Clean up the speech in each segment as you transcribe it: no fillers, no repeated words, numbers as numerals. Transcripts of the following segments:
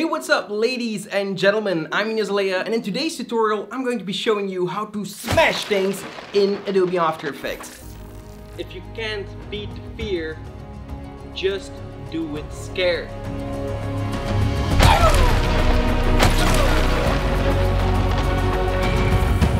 Hey, what's up, ladies and gentlemen? I'm Ignace Aleya, and in today's tutorial, I'm going to be showing you how to smash things in Adobe After Effects. If you can't beat fear, just do it scared.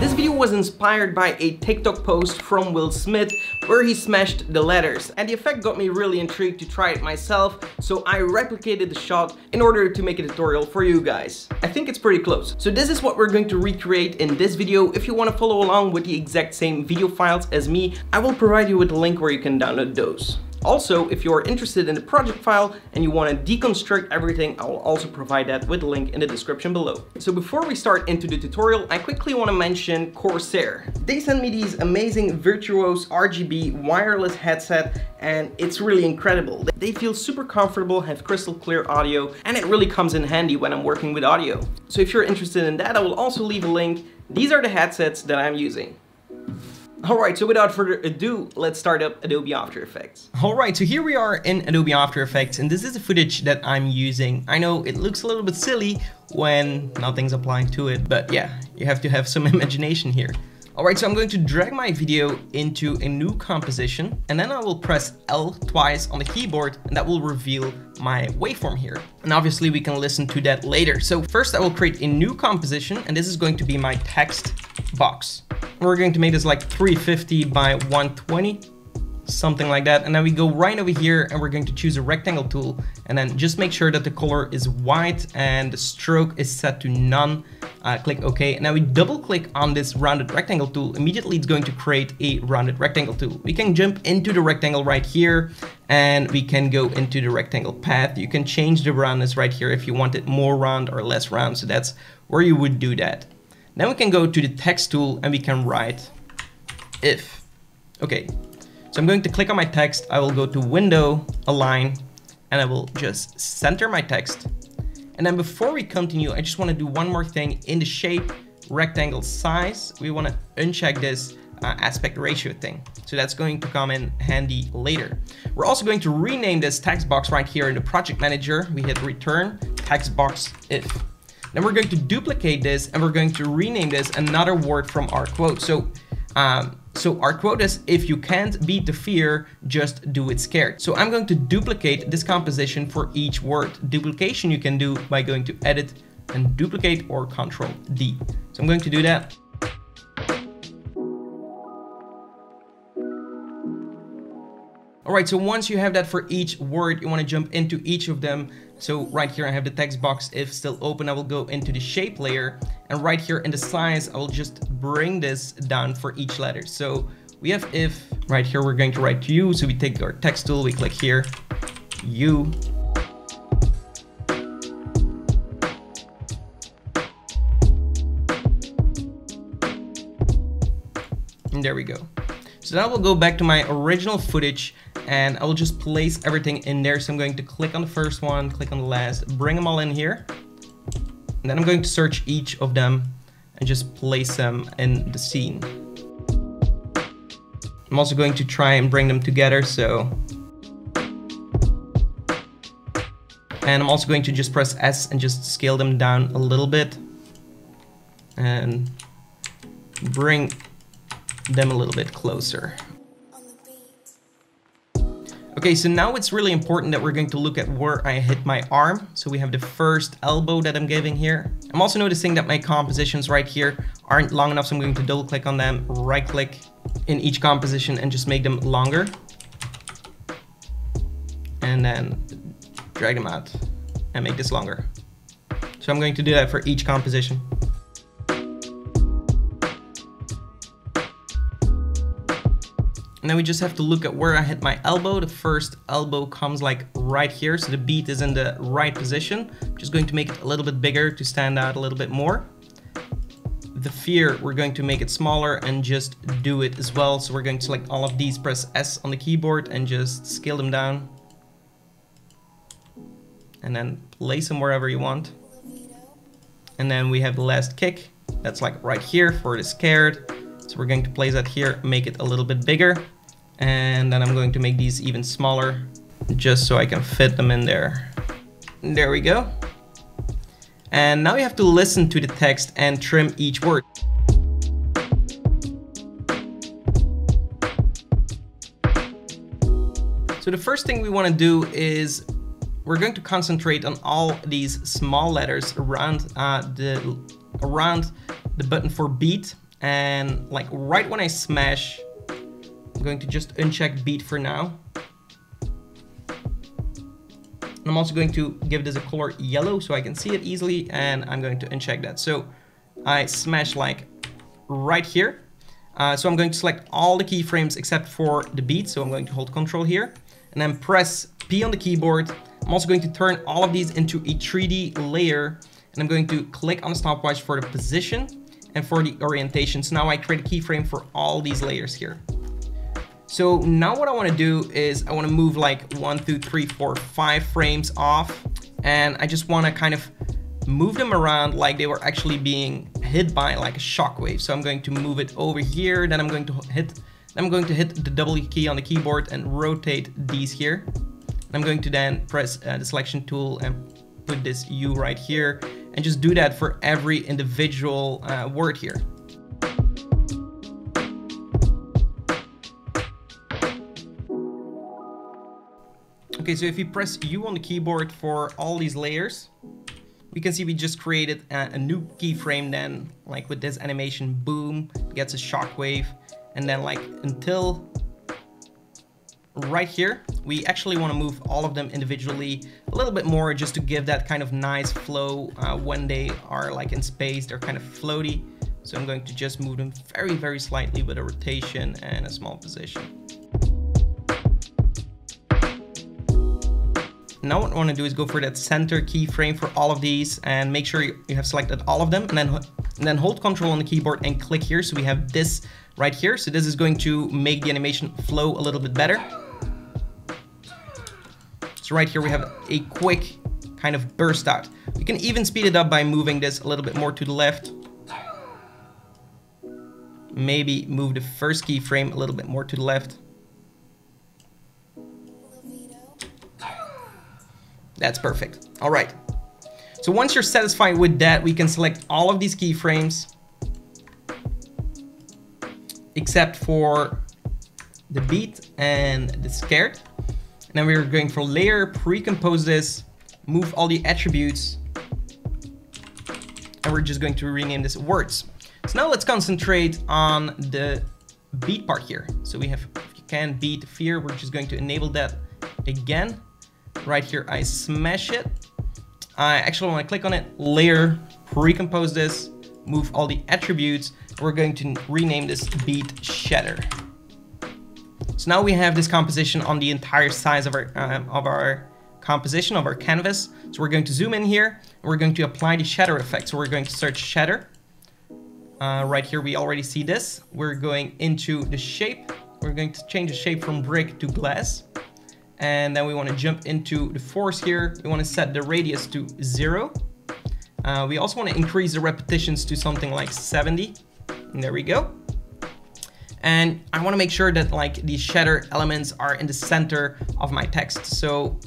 This video was inspired by a TikTok post from Will Smith where he smashed the letters, and the effect got me really intrigued to try it myself, so I replicated the shot in order to make a tutorial for you guys. I think it's pretty close. So this is what we're going to recreate in this video. If you want to follow along with the exact same video files as me, I will provide you with a link where you can download those. Also, if you are interested in the project file and you want to deconstruct everything, I will also provide that with a link in the description below. So before we start into the tutorial, I quickly want to mention Corsair. They sent me these amazing VIRTUOSO RGB wireless headset, and it's really incredible. They feel super comfortable, have crystal clear audio, and it really comes in handy when I'm working with audio. So if you're interested in that, I will also leave a link. These are the headsets that I'm using. Alright, so without further ado, let's start up Adobe After Effects. Alright, so here we are in Adobe After Effects, and this is the footage that I'm using. I know it looks a little bit silly when nothing's applied to it, but yeah, you have to have some imagination here. Alright, so I'm going to drag my video into a new composition, and then I will press L twice on the keyboard, and that will reveal my waveform here. And obviously we can listen to that later. So first I will create a new composition, and this is going to be my text box. We're going to make this like 350 by 120, something like that. And then we go right over here and we're going to choose a rectangle tool, and then just make sure that the color is white and the stroke is set to none. Click OK. And now we double click on this rounded rectangle tool. Immediately it's going to create a rounded rectangle tool. We can jump into the rectangle right here, and we can go into the rectangle path. You can change the roundness right here if you want it more round or less round. So that's where you would do that. Then we can go to the text tool and we can write if. Okay, so I'm going to click on my text. I will go to window, align, and I will just center my text. And then before we continue, I just want to do one more thing in the shape rectangle size. We want to uncheck this aspect ratio thing. So that's going to come in handy later. We're also going to rename this text box right here in the project manager. We hit return text box if. Then we're going to duplicate this and we're going to rename this another word from our quote. So our quote is, if you can't beat the fear, just do it scared. So I'm going to duplicate this composition for each word. Duplication you can do by going to edit and duplicate or Control D. So I'm going to do that. All right, so once you have that for each word, you want to jump into each of them. So right here, I have the text box if still open. I will go into the shape layer, and right here in the size, I will just bring this down for each letter. So we have if right here, we're going to write you. So we take our text tool, we click here, you. And there we go. So now we'll go back to my original footage and I will just place everything in there. So I'm going to click on the first one, click on the last, bring them all in here. And then I'm going to search each of them and just place them in the scene. I'm also going to try and bring them together. And I'm also going to just press S and just scale them down a little bit and bring them a little bit closer. Okay, so now it's really important that we're going to look at where I hit my arm. So we have the first elbow that I'm giving here. I'm also noticing that my compositions right here aren't long enough, so I'm going to double click on them, right click in each composition and just make them longer. And then drag them out and make this longer. So I'm going to do that for each composition. And then we just have to look at where I hit my elbow. The first elbow comes like right here. So the beat is in the right position. I'm just going to make it a little bit bigger to stand out a little bit more. The fear, we're going to make it smaller and just do it as well. So we're going to select all of these, press S on the keyboard and just scale them down. And then place them wherever you want. And then we have the last kick. That's like right here for the scared. So we're going to place that here, make it a little bit bigger. And then I'm going to make these even smaller just so I can fit them in there. There we go. And now you have to listen to the text and trim each word. So the first thing we want to do is we're going to concentrate on all these small letters around the button for beat. And like right when I smash, I'm going to just uncheck beat for now. And I'm also going to give this a color yellow so I can see it easily, and I'm going to uncheck that. So I smash like right here. So I'm going to select all the keyframes except for the beat. So I'm going to hold Control here and then press P on the keyboard. I'm also going to turn all of these into a 3D layer, and I'm going to click on the stopwatch for the position and for the orientation. So now I create a keyframe for all these layers here. So now what I want to do is I want to move like 1, 2, 3, 4, 5 frames off, and I just want to kind of move them around like they were actually being hit by like a shockwave. So I'm going to move it over here, then I'm going to hit the W key on the keyboard and rotate these here. And I'm going to then press the selection tool and put this U right here, and just do that for every individual word here. Okay, so if you press U on the keyboard for all these layers, we can see we just created a new keyframe then, like with this animation, boom, gets a shockwave. And then like until right here, we actually want to move all of them individually a little bit more just to give that kind of nice flow when they are like in space, they're kind of floaty. So I'm going to just move them very, very slightly with a rotation and a small position. Now what I want to do is go for that center keyframe for all of these and make sure you have selected all of them, and then hold Control on the keyboard and click here. So we have this right here. So this is going to make the animation flow a little bit better. So right here we have a quick kind of burst out. We can even speed it up by moving this a little bit more to the left. Maybe move the first keyframe a little bit more to the left. That's perfect. All right. So once you're satisfied with that, we can select all of these keyframes except for the beat and the scared. And then we're going for layer, pre-compose this, move all the attributes, and we're just going to rename this words. So now let's concentrate on the beat part here. So we have, if you can beat fear, we're just going to enable that again. Right here, I smash it. I actually want to click on it, layer, pre-compose this, move all the attributes. We're going to rename this beat Shatter. So now we have this composition on the entire size of our canvas. So we're going to zoom in here, and we're going to apply the shatter effect. So we're going to search shatter. Right here, we already see this. We're going into the shape. We're going to change the shape from brick to glass. And then we want to jump into the force here. We want to set the radius to 0. We also want to increase the repetitions to something like 70. And there we go. And I want to make sure that like these shatter elements are in the center of my text. So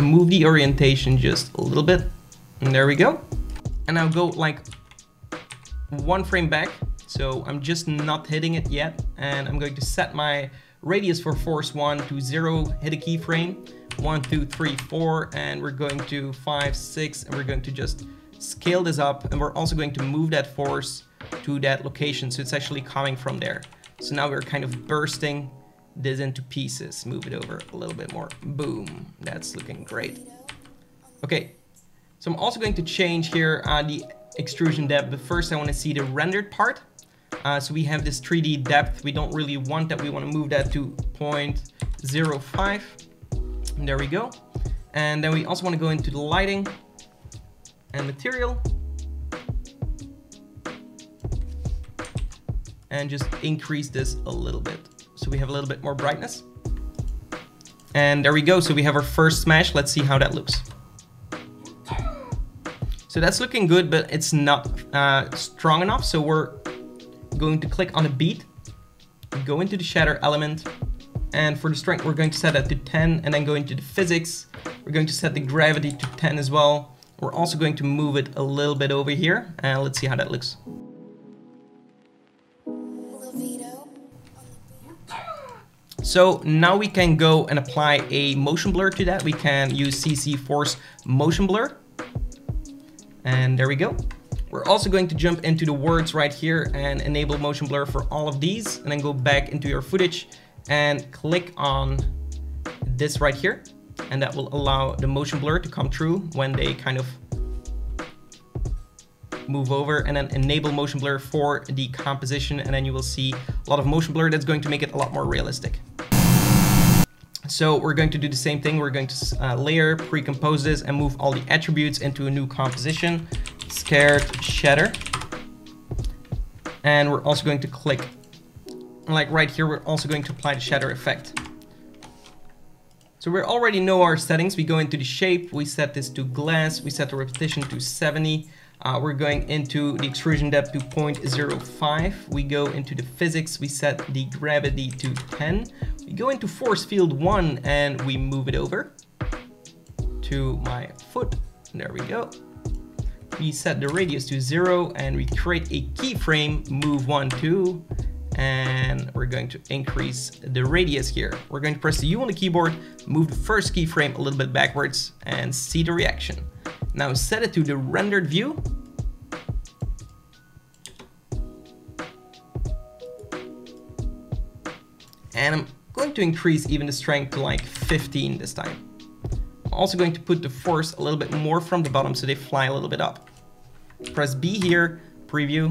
move the orientation just a little bit. And there we go. And I'll go like 1 frame back. So I'm just not hitting it yet. And I'm going to set my radius for force 1 to 0, hit a keyframe, 1, 2, 3, 4, and we're going to 5, 6, and we're going to just scale this up, and we're also going to move that force to that location. So it's actually coming from there. So now we're kind of bursting this into pieces. Move it over a little bit more. Boom, that's looking great. Okay, so I'm also going to change here the extrusion depth, but first I want to see the rendered part. So we have this 3D depth. We don't really want that. We want to move that to 0.05. And there we go. And then we also want to go into the lighting and material. And just increase this a little bit. So we have a little bit more brightness. And there we go. So we have our first smash. Let's see how that looks. So that's looking good, but it's not strong enough. So we're going to click on the beat, go into the shatter element, and for the strength we're going to set that to 10, and then go into the physics. We're going to set the gravity to 10 as well. We're also going to move it a little bit over here, and let's see how that looks. So now we can go and apply a motion blur to that. We can use CC Force Motion Blur. And there we go. We're also going to jump into the words right here and enable motion blur for all of these, and then go back into your footage and click on this right here. And that will allow the motion blur to come through when they kind of move over, and then enable motion blur for the composition. And then you will see a lot of motion blur that's going to make it a lot more realistic. So we're going to do the same thing. We're going to layer, pre-compose this, and move all the attributes into a new composition. Scared shatter. And we're also going to click, like right here, we're also going to apply the shatter effect. So we already know our settings. We go into the shape, we set this to glass, we set the repetition to 70. We're going into the extrusion depth to 0.05. We go into the physics, we set the gravity to 10. We go into force field 1 and we move it over to my foot. There we go. We set the radius to 0 and we create a keyframe, move 1, 2. And we're going to increase the radius here. We're going to press the U on the keyboard, move the first keyframe a little bit backwards, and see the reaction. Now set it to the rendered view. And I'm going to increase even the strength to like 15 this time. I'm also going to put the force a little bit more from the bottom so they fly a little bit up. Press B here, preview.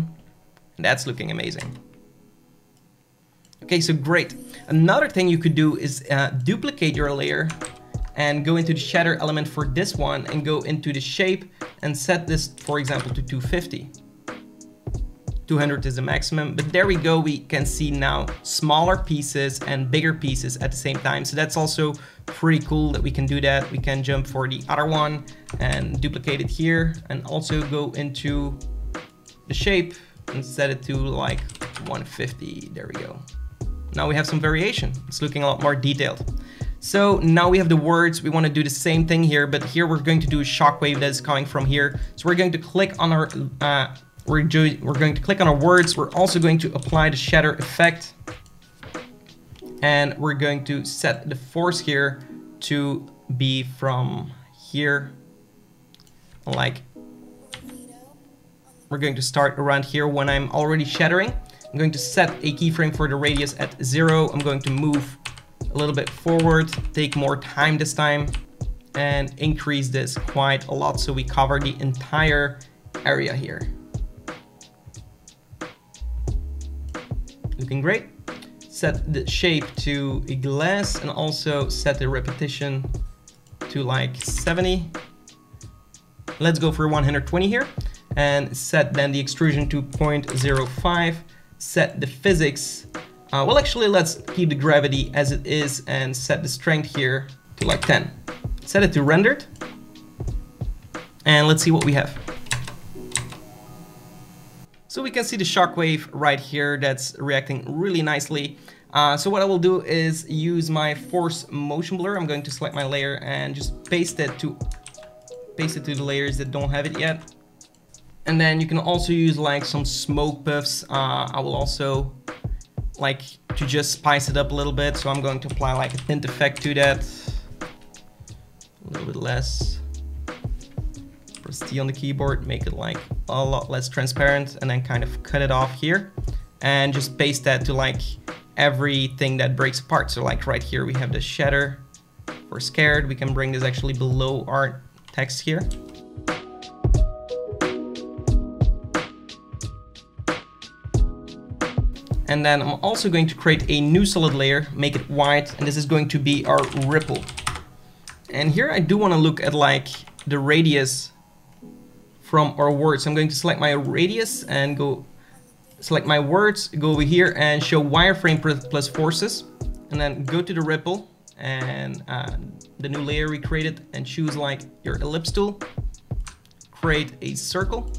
And that's looking amazing. Okay, so great. Another thing you could do is duplicate your layer and go into the shatter element for this one and go into the shape and set this, for example, to 250. 200 is the maximum, but there we go. We can see now smaller pieces and bigger pieces at the same time. So that's also pretty cool that we can do that. We can jump for the other one and duplicate it here and also go into the shape and set it to like 150. There we go. Now we have some variation. It's looking a lot more detailed. So now we have the words. We want to do the same thing here, but here we're going to do a shockwave that is coming from here. So we're going to click on our words. We're also going to apply the shatter effect, and we're going to set the force here to be from here. Like we're going to start around here when I'm already shattering. I'm going to set a keyframe for the radius at 0. I'm going to move a little bit forward, take more time this time, and increase this quite a lot so we cover the entire area here. Looking great. Set the shape to a glass and also set the repetition to like 70. Let's go for 120 here and set then the extrusion to 0.05. Set the physics, well actually let's keep the gravity as it is and set the strength here to like 10. Set it to rendered and let's see what we have. So we can see the shockwave right here that's reacting really nicely. So what I will do is use my force motion blur. I'm going to select my layer and just paste it to the layers that don't have it yet. And then you can also use like some smoke puffs. I will also like to just spice it up a little bit. So I'm going to apply like a tint effect to that. A little bit less. Press T on the keyboard, make it like a lot less transparent, and then kind of cut it off here. And just paste that to like everything that breaks apart. So like right here we have the shatter. We're scared. We can bring this actually below our text here. And then I'm also going to create a new solid layer, make it white, and this is going to be our ripple. And here I do want to look at like the radius from our words. I'm going to select my radius and go select my words, go over here and show wireframe plus forces, and then go to the ripple and the new layer we created and choose like your ellipse tool, create a circle.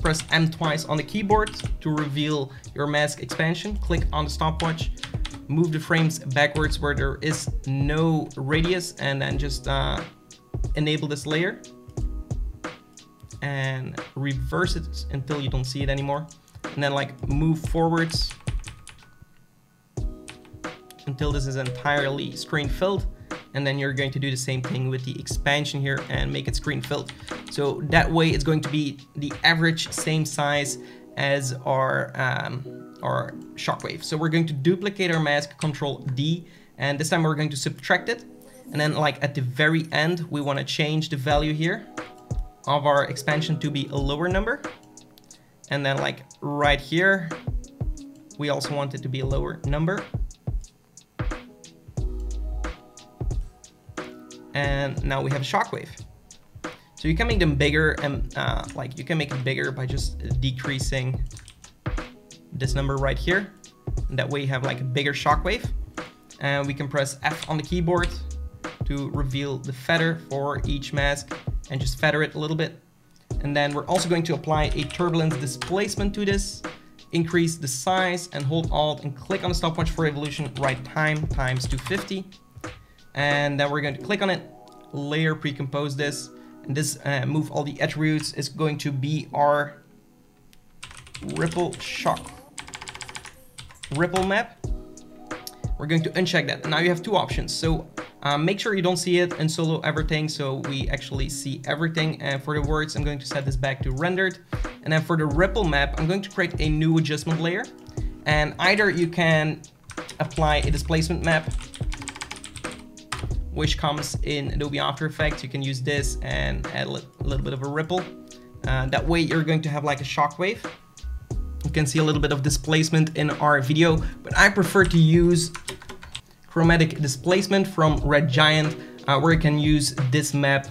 Press M twice on the keyboard to reveal your mask expansion. Click on the stopwatch, move the frames backwards where there is no radius, and then just enable this layer. and reverse it until you don't see it anymore. And then like move forwards until this is entirely screen filled. And then you're going to do the same thing with the expansion here and make it screen filled. So that way it's going to be the average same size as our shockwave. So we're going to duplicate our mask, Control D, and this time we're going to subtract it. And then like at the very end, we want to change the value here of our expansion to be a lower number. And then like right here, we also want it to be a lower number. And now we have a shockwave. So you can make them bigger and like you can make it bigger by just decreasing this number right here. And that way you have like a bigger shockwave. And we can press F on the keyboard to reveal the feather for each mask and just feather it a little bit. And then we're also going to apply a turbulence displacement to this, increase the size and hold Alt and click on the stopwatch for evolution, write time times 250. And then we're going to click on it, layer pre-compose this, and this move all the attributes is going to be our ripple map. We're going to uncheck that. Now you have two options. So make sure you don't see it in solo everything. So we actually see everything. And for the words, I'm going to set this back to rendered. And then for the ripple map, I'm going to create a new adjustment layer. And either you can apply a displacement map, which comes in Adobe After Effects. You can use this and add a little bit of a ripple. That way you're going to have like a shockwave. You can see a little bit of displacement in our video, but I prefer to use chromatic displacement from Red Giant, where you can use this map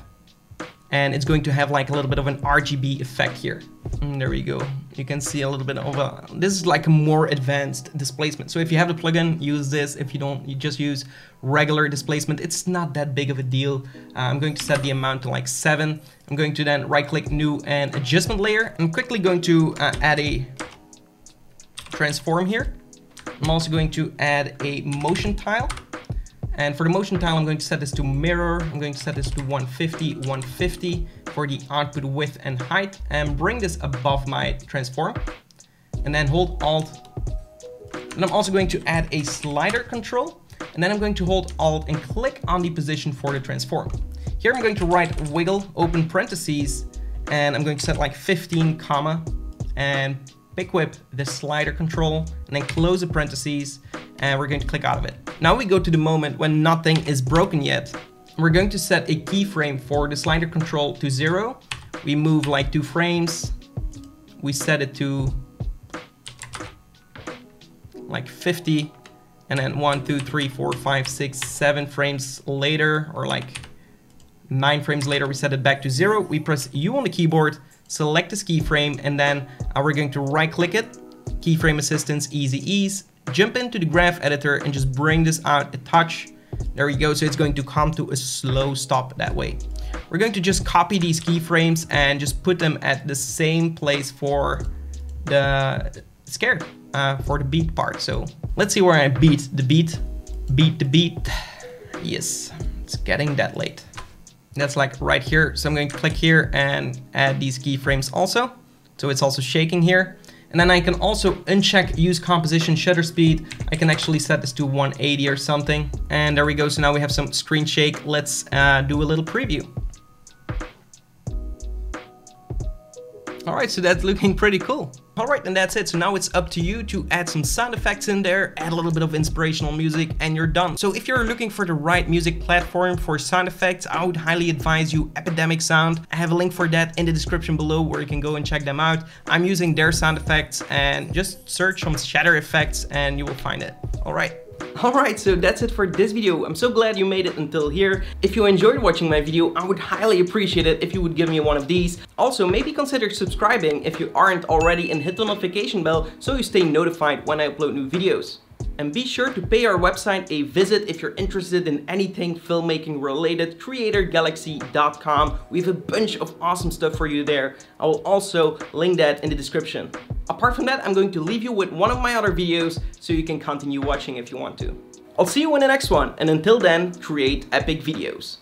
and it's going to have like a little bit of an RGB effect here. And there we go. You can see a little bit of a, this is like a more advanced displacement. So if you have the plugin, use this. If you don't, you just use regular displacement. It's not that big of a deal. I'm going to set the amount to like 7. I'm going to then right click new and adjustment layer. I'm quickly going to add a transform here. I'm also going to add a motion tile. And for the motion tile, I'm going to set this to mirror. I'm going to set this to 150, 150 for the output width and height, and bring this above my transform and then hold Alt. And I'm also going to add a slider control, and then I'm going to hold Alt and click on the position for the transform. Here I'm going to write wiggle, open parentheses, and I'm going to set like 15 comma and pick whip the slider control and then close the parentheses. And we're going to click out of it. Now we go to the moment when nothing is broken yet. We're going to set a keyframe for the slider control to 0. We move like 2 frames. We set it to like 50. And then 1, 2, 3, 4, 5, 6, 7 frames later, or like 9 frames later, we set it back to 0. We press U on the keyboard, select this keyframe, and then we're going to right click it. Keyframe assistance, easy ease. Jump into the graph editor and just bring this out a touch. There we go. So it's going to come to a slow stop that way. We're going to just copy these keyframes and just put them at the same place for the scare, for the beat part. So let's see where I beat the beat. Beat the beat. Yes, it's getting that late. That's like right here. So I'm going to click here and add these keyframes also. So it's also shaking here. And then I can also uncheck use composition shutter speed. I can actually set this to 180 or something. And there we go. So now we have some screen shake. Let's do a little preview. All right, so that's looking pretty cool. All right, and that's it. So now it's up to you to add some sound effects in there, add a little bit of inspirational music, and you're done. So if you're looking for the right music platform for sound effects, I would highly advise you Epidemic Sound. I have a link for that in the description below where you can go and check them out. I'm using their sound effects, and just search some shatter effects and you will find it. All right. Alright, so that's it for this video. I'm so glad you made it until here. If you enjoyed watching my video, I would highly appreciate it if you would give me one of these. Also, maybe consider subscribing if you aren't already and hit the notification bell so you stay notified when I upload new videos. And be sure to pay our website a visit if you're interested in anything filmmaking related, CreatorGalaxy.com. We have a bunch of awesome stuff for you there. I will also link that in the description. Apart from that, I'm going to leave you with one of my other videos so you can continue watching if you want to. I'll see you in the next one, and until then, create epic videos.